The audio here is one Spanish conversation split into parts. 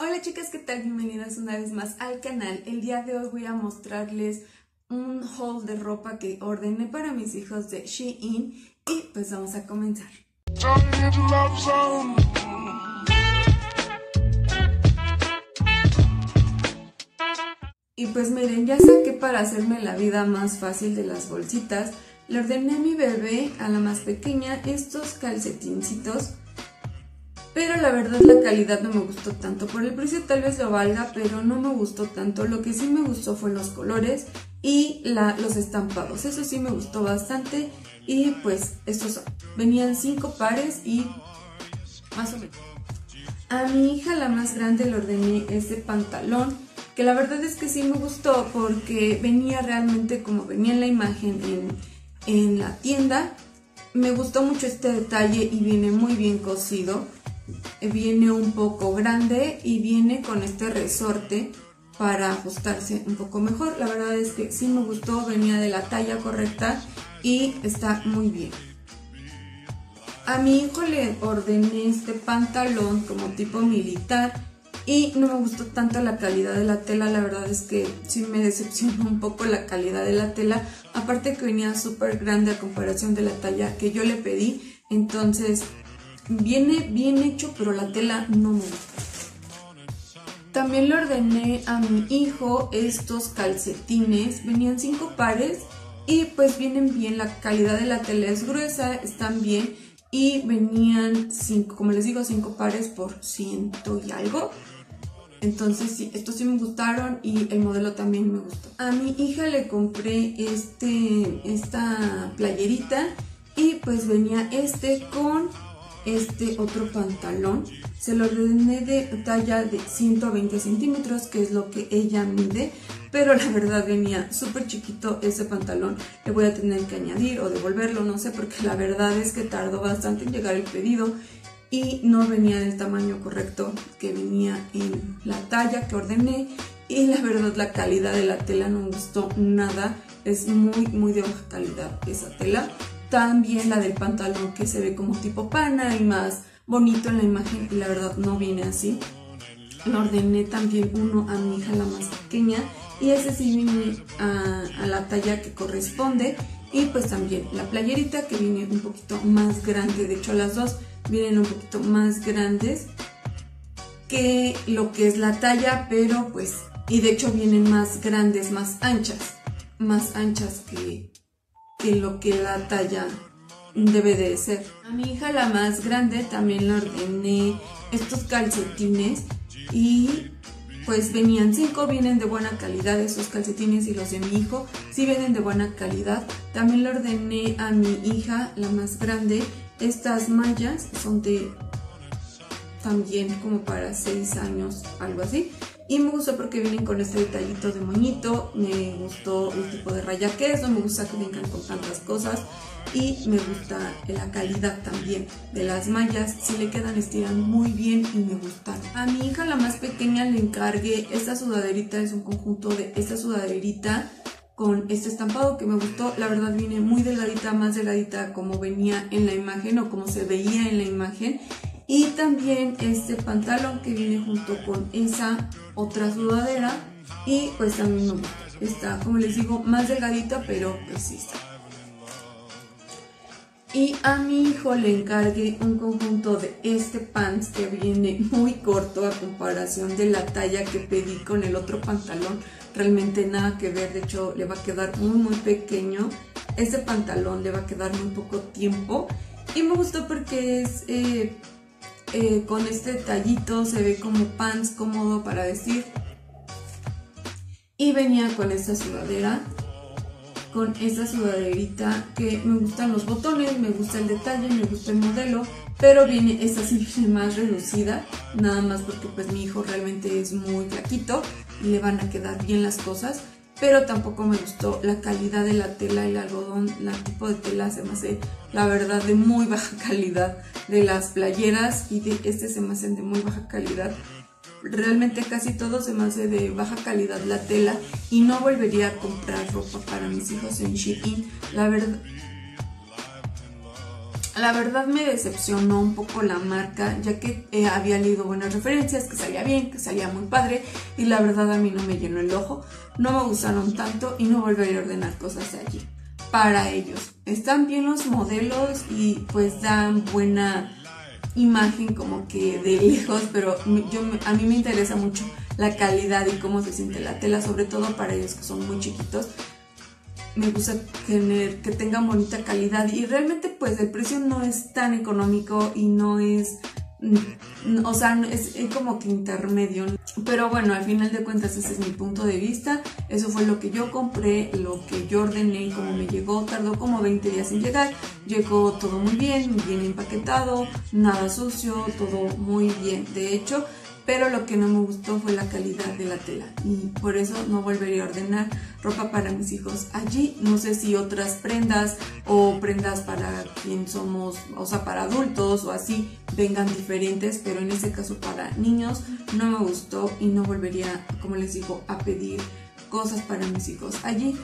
Hola chicas, ¿qué tal? Bienvenidas una vez más al canal. El día de hoy voy a mostrarles un haul de ropa que ordené para mis hijos de Shein y pues vamos a comenzar. Y pues miren, ya saqué para hacerme la vida más fácil de las bolsitas. Le ordené a mi bebé, a la más pequeña, estos calcetincitos. Pero la verdad la calidad no me gustó tanto, por el precio tal vez lo valga, pero no me gustó tanto. Lo que sí me gustó fue los colores y los estampados, eso sí me gustó bastante. Y pues estos venían 5 pares y más o menos. A mi hija la más grande le ordené este pantalón, que la verdad es que sí me gustó porque venía realmente como venía en la imagen en la tienda. Me gustó mucho este detalle y viene muy bien cosido. Viene un poco grande y viene con este resorte para ajustarse un poco mejor. La verdad es que sí me gustó, venía de la talla correcta y está muy bien. A mi hijo le ordené este pantalón como tipo militar y no me gustó tanto la calidad de la tela. La verdad es que sí me decepcionó un poco la calidad de la tela. Aparte que venía súper grande a comparación de la talla que yo le pedí. Entonces viene bien hecho, pero la tela no me gusta. También le ordené a mi hijo estos calcetines. Venían 5 pares y pues vienen bien. La calidad de la tela es gruesa, están bien. Y venían 5, como les digo, 5 pares por 100 y algo. Entonces sí, estos sí me gustaron y el modelo también me gustó. A mi hija le compré esta playerita y pues venía con este otro pantalón. Se lo ordené de talla de 120 centímetros, que es lo que ella mide, pero la verdad venía súper chiquito ese pantalón. Le voy a tener que añadir o devolverlo, no sé, porque la verdad es que tardó bastante en llegar el pedido y no venía del tamaño correcto que venía en la talla que ordené. Y la verdad la calidad de la tela no me gustó nada, es muy de baja calidad esa tela. También la del pantalón, que se ve como tipo pana y más bonito en la imagen, y la verdad no viene así. Le ordené también uno a mi hija la más pequeña y ese sí viene a la talla que corresponde. Y pues también la playerita, que viene un poquito más grande. De hecho las dos vienen un poquito más grandes que lo que es la talla, pero pues, y de hecho vienen más grandes, más anchas que lo que la talla debe de ser. A mi hija la más grande también le ordené estos calcetines y pues venían 5, vienen de buena calidad esos calcetines, y los de mi hijo sí vienen de buena calidad. También le ordené a mi hija la más grande estas mallas, son de también como para 6 años, algo así. Y me gustó porque vienen con este detallito de moñito, me gustó el tipo de raya que es, no me gusta que vengan con tantas cosas. Y me gusta la calidad también de las mallas, si le quedan, estiran muy bien y me gustan. A mi hija la más pequeña le encargué esta sudaderita, es un conjunto de esta sudaderita con este estampado que me gustó. La verdad viene muy delgadita, más delgadita como venía en la imagen o como se veía en la imagen. Y también este pantalón que viene junto con esa otra sudadera y pues también me gusta. Está, como les digo, más delgadita, pero pues sí está. Y a mi hijo le encargué un conjunto de este pants que viene muy corto a comparación de la talla que pedí con el otro pantalón. Realmente nada que ver, de hecho le va a quedar muy pequeño. Este pantalón le va a quedar muy poco tiempo y me gustó porque es... con este detallito se ve como pants, cómodo para vestir. Y venía con esta sudadera, con esta sudaderita, que me gustan los botones, me gusta el detalle, me gusta el modelo, pero viene esta simple más reducida, nada más porque pues mi hijo realmente es muy flaquito y le van a quedar bien las cosas. Pero tampoco me gustó la calidad de la tela, el algodón, el tipo de tela se me hace, la verdad, de muy baja calidad. De las playeras y de este se me hacen de muy baja calidad. Realmente casi todo se me hace de baja calidad la tela y no volvería a comprar ropa para mis hijos en Shein. La verdad... La verdad me decepcionó un poco la marca, ya que había leído buenas referencias, que salía bien, que salía muy padre, y la verdad a mí no me llenó el ojo, no me gustaron tanto y no volveré a ordenar cosas de allí. Para ellos, están bien los modelos y pues dan buena imagen como que de lejos, pero a mí me interesa mucho la calidad y cómo se siente la tela, sobre todo para ellos que son muy chiquitos. Me gusta que tengan bonita calidad y realmente pues el precio no es tan económico y no es, o sea, es como que intermedio. Pero bueno, al final de cuentas ese es mi punto de vista, eso fue lo que yo compré, lo que yo ordené y como me llegó. Tardó como 20 días en llegar, llegó todo muy bien, bien empaquetado, nada sucio, todo muy bien de hecho. Pero lo que no me gustó fue la calidad de la tela y por eso no volveré a ordenar ropa para mis hijos allí. No sé si otras prendas o prendas para quien somos, o sea, para adultos o así, vengan diferentes, pero en este caso para niños no me gustó y no volvería, como les digo, a pedir cosas para mis hijos allí.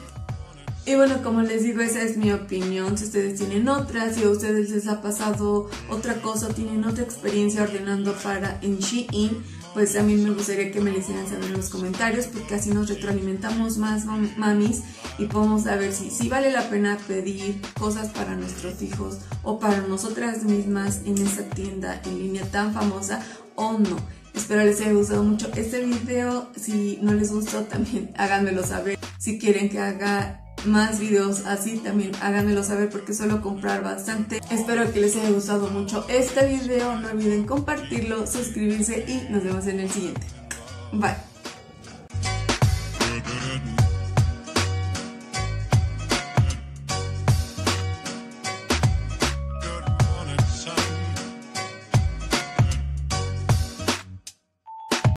Y bueno, como les digo, esa es mi opinión. Si ustedes tienen otra, si a ustedes les ha pasado otra cosa, tienen otra experiencia ordenando para en Shein, pues a mí me gustaría que me lo hicieran saber en los comentarios, porque así nos retroalimentamos más mamis y podemos saber si vale la pena pedir cosas para nuestros hijos o para nosotras mismas en esta tienda en línea tan famosa o no. Espero les haya gustado mucho este video. Si no les gustó, también háganmelo saber. Si quieren que haga más videos así, también háganmelo saber, porque suelo comprar bastante. Espero que les haya gustado mucho este video, no olviden compartirlo, suscribirse y nos vemos en el siguiente. Bye.